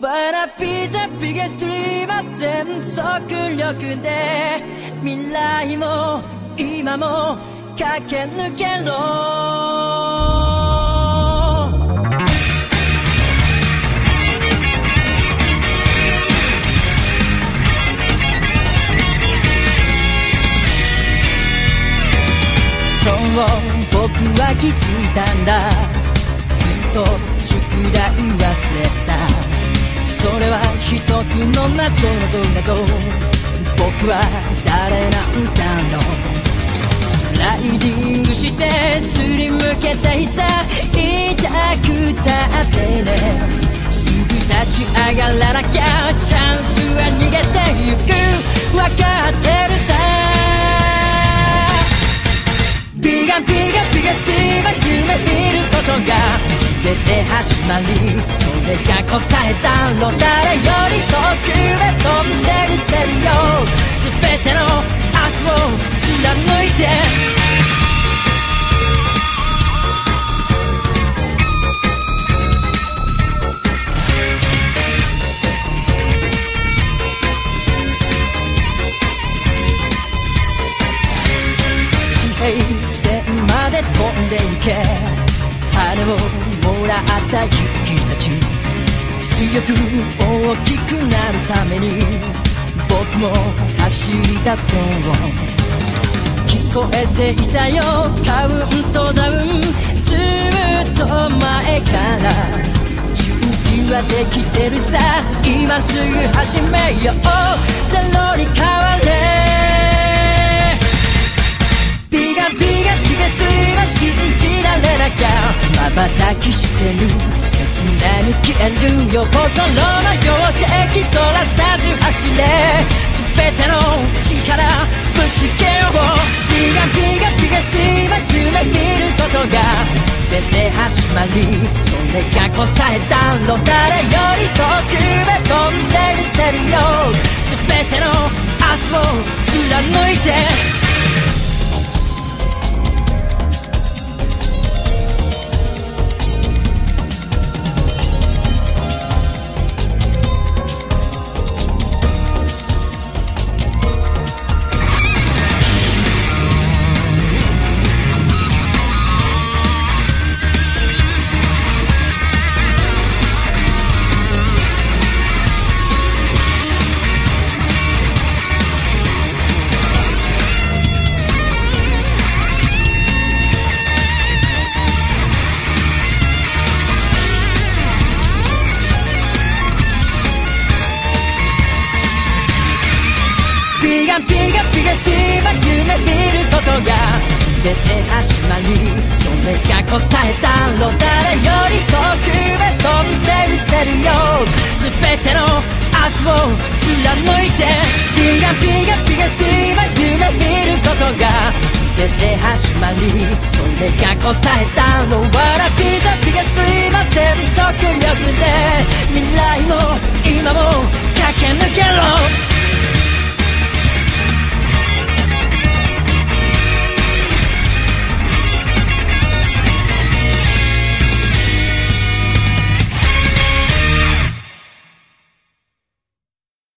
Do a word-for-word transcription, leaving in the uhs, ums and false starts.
But I be the biggest dream I didn't so good look there. Mirai mo, ima mo, kakenukero. So, 僕は気づいたんだ。ずっと宿題忘れた。それは一つの謎謎謎。僕は誰なんだろう。スライディングしてすりむけた膝痛くたってね。すぐ立ち上がらなきゃチャンスは逃げてゆく。わかってるさ。 Bigger, bigger, bigger dream, 夢見ることが全て始まり。それが答えだろう。誰より遠くへ飛んでみせるよ。全ての明日を貫いて。地平 飛んでいけ。羽をもらった勇気たち。強く大きくなるために僕も走り出そう。聞こえていたよカウントダウン。ずっと前から準備はできてるさ。今すぐ始めよう。ゼロに変われ。 信じられなきゃ瞬きしてる。刹那に消えるよ。心の標的そらさず走れ。全ての力ぶつけよう。ビガビガビガス今夢見ることが全て始まり。それが答えだろう。誰より遠くへ飛んでみせるよ。全ての明日を貫いて。 Bigger, bigger dream, 全速力で未来も今も駆け抜けろ。